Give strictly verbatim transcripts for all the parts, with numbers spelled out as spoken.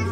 Please.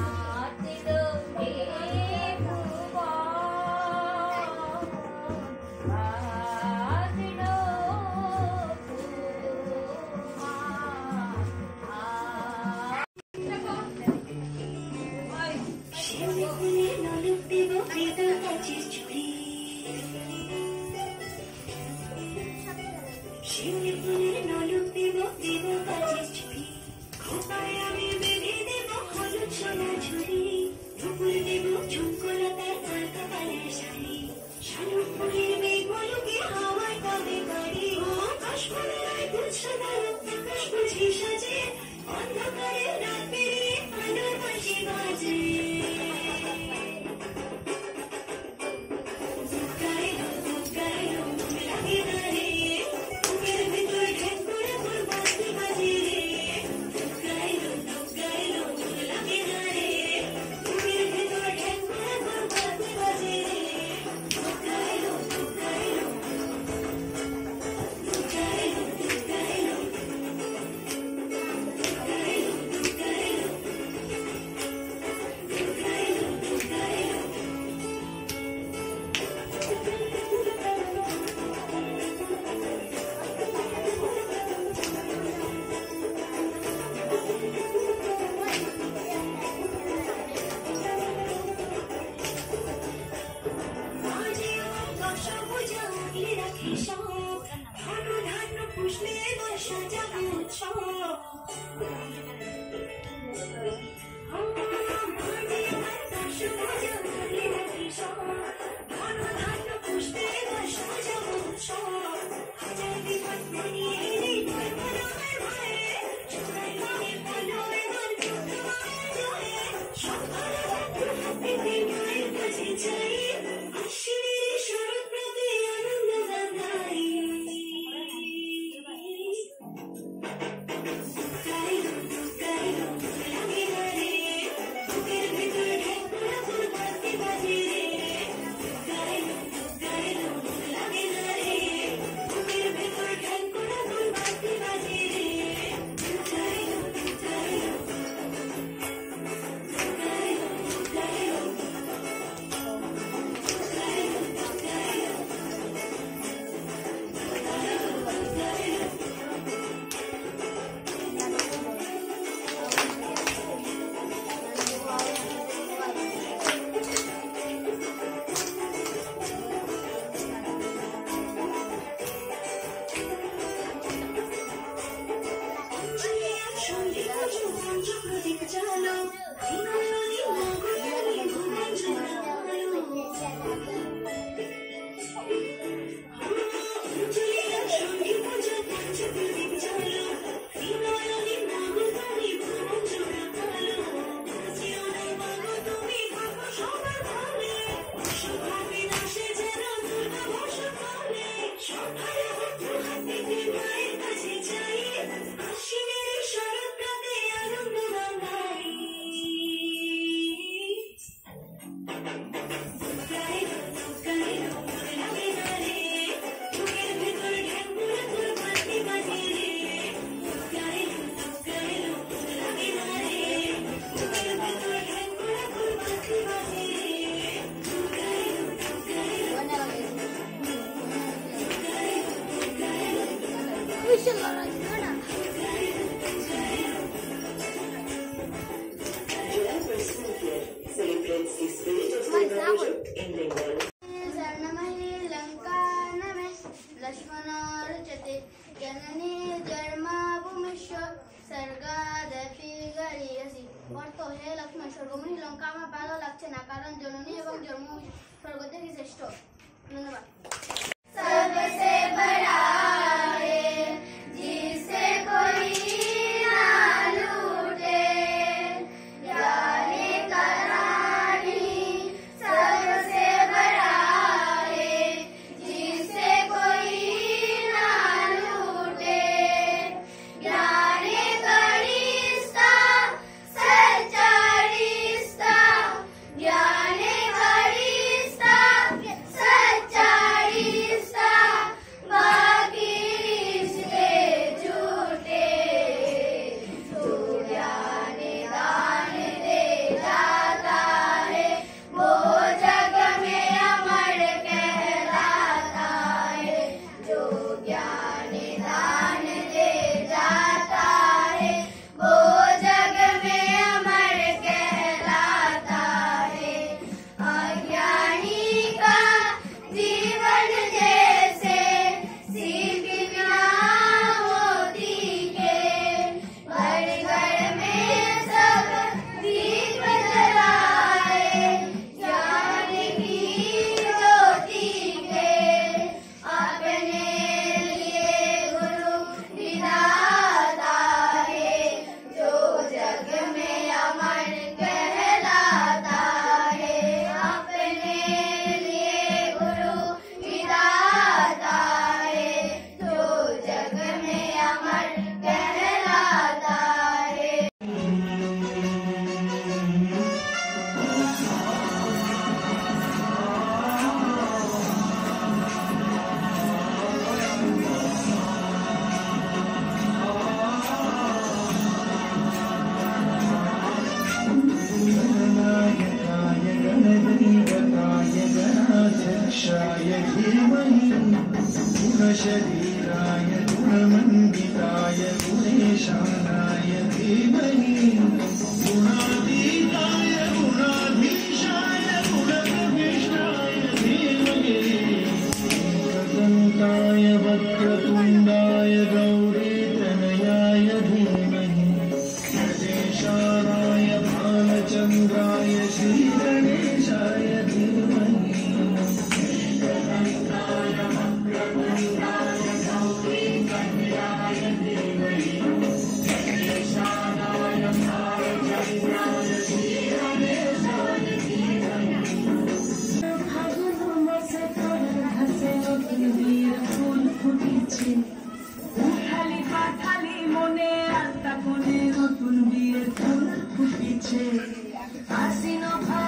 शरीराय गुणमंडिताय गुणेशानाय धीमहि गुणातीताय गुणाधीशाय गुणप्रविष्टाय धीमहि प्रकंठाय वक्रतुंडाय गौरीतनयाय धीमहि प्रदेशाराय भालचंद्राय श्री गणेशाय धीमहि ले लो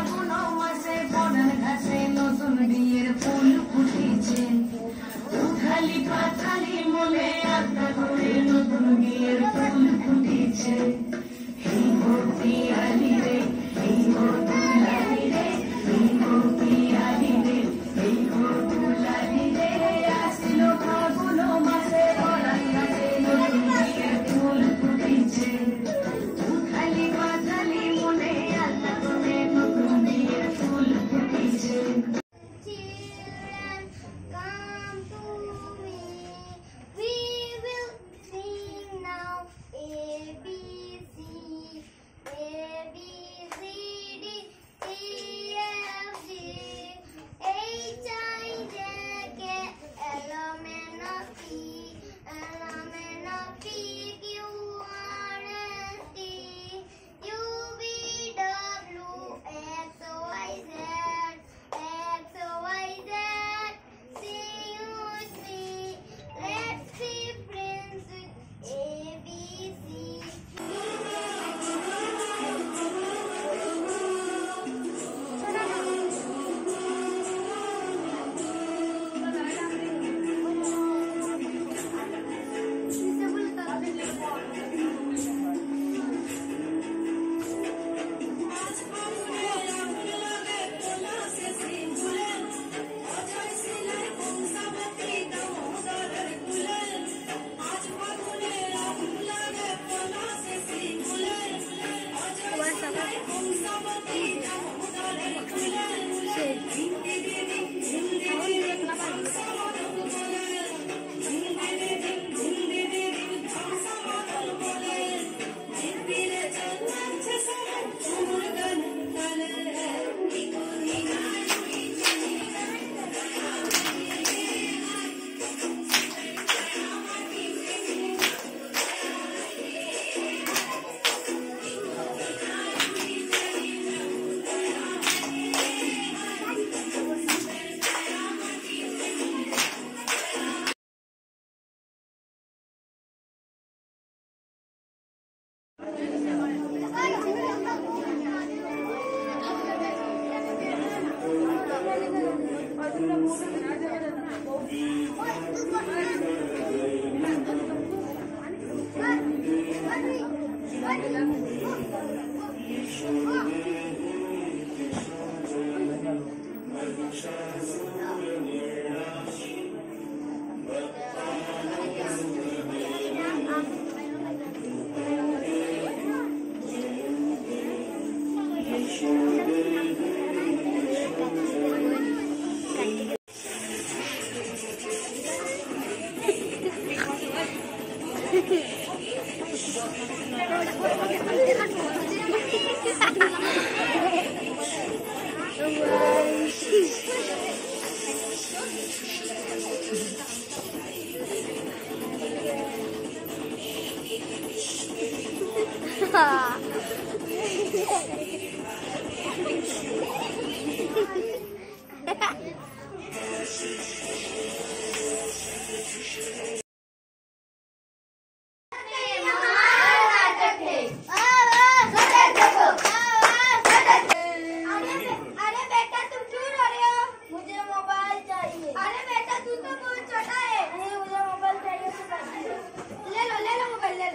ले लो मोबाइल ले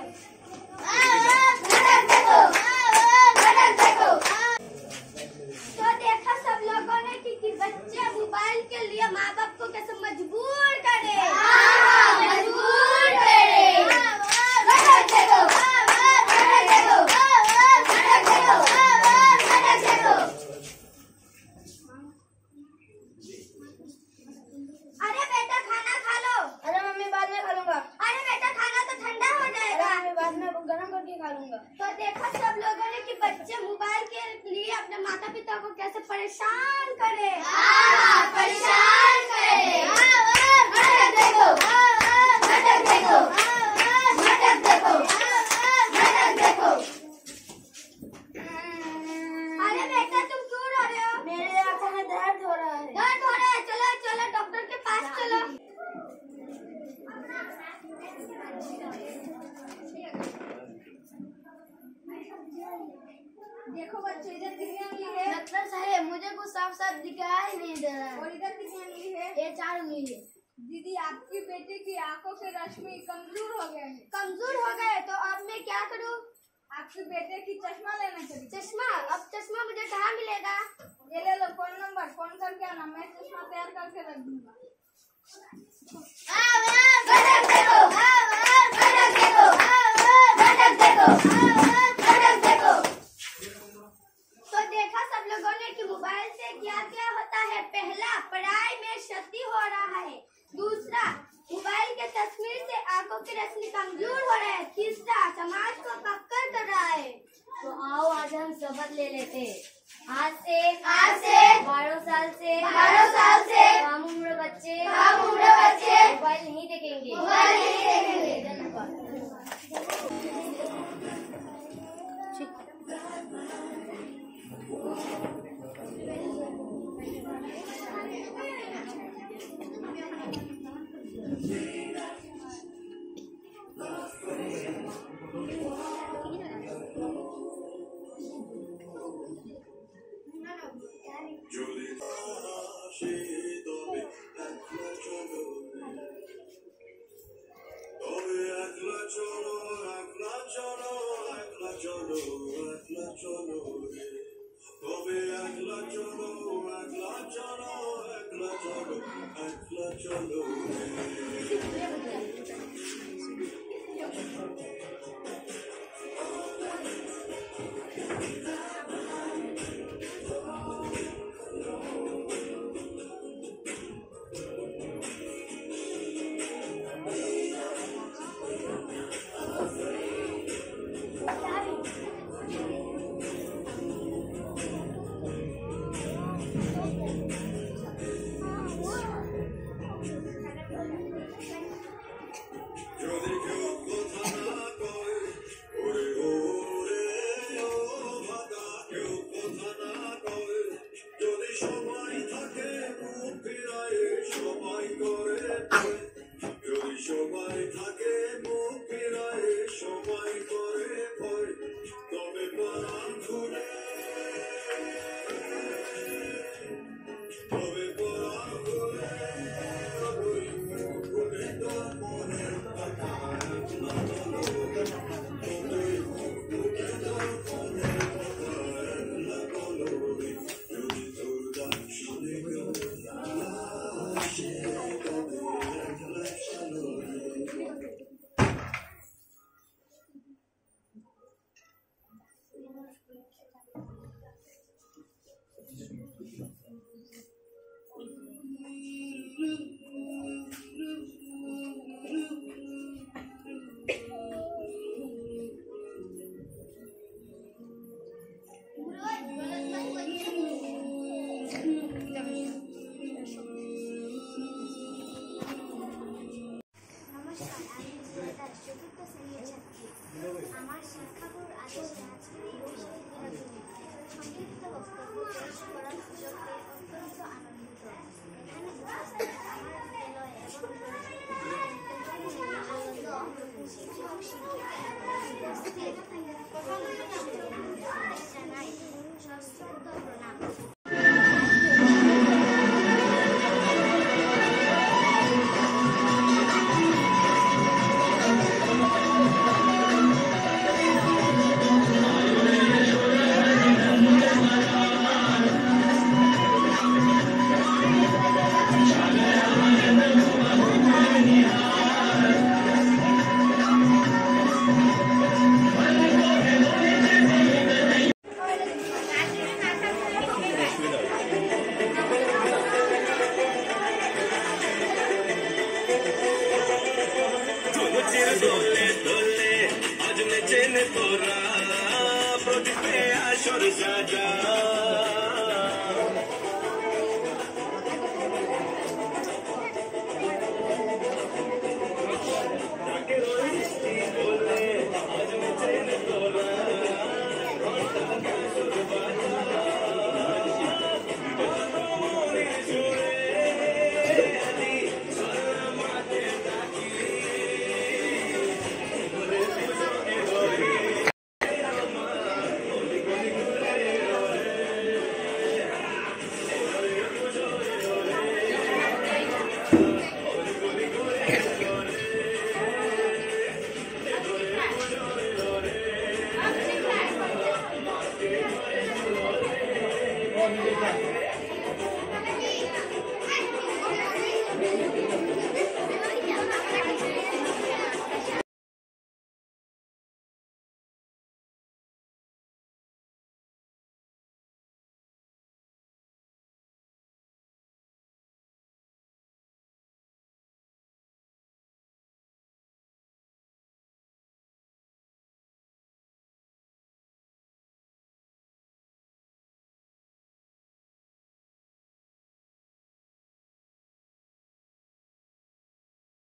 लो। पकड़ के करूँगा। तो देखा सब लोगों ने कि बच्चे मोबाइल के लिए अपने माता पिता को कैसे परेशान करे। हाँ, परेशान करे। मटक देखो, मटक देखो, मटक देखो, मटक देखो। अरे बेटा तुम क्यों रो रहे हो? मेरे आँखों में दर्द हो रहा है। दर्द हो रहा है? चलो चलो डॉक्टर के पास चलो। देखो बच्चों इधर कितनी उंगली है? डॉक्टर साहब मुझे कुछ साफ साफ दिखाई नहीं दे रहा है। और इधर कितनी उंगली है? ये चार उंगली है। दीदी आपकी बेटे की आंखों के रश्मि कमजोर हो गए हैं। कमजोर हो गए तो अब मैं क्या करूँ? आपके बेटे की चश्मा लेना चाहिए। चश्मा? अब चश्मा मुझे कहाँ मिलेगा? ये ले लो, फोन नंबर, फोन करके आना, मैं चश्मा तैयार करके रख दूंगा। मोबाइल से क्या क्या होता है? पहला, पढ़ाई में क्षति हो रहा है। दूसरा, मोबाइल के तस्वीर से आंखों की रश्मि कमजोर हो रहा है। तीसरा, समाज को पक्कर कर रहा है। तो आओ आज हम शपथ ले लेते हैं, आज से आज से बारह साल से बारह साल से हम उम्र बच्चे हम उम्र बच्चे मोबाइल नहीं देखेंगे, मोबाइल नहीं देखेंगे। धन्यवाद। Amen. ने तोरा बोझ पे आशोर साजा।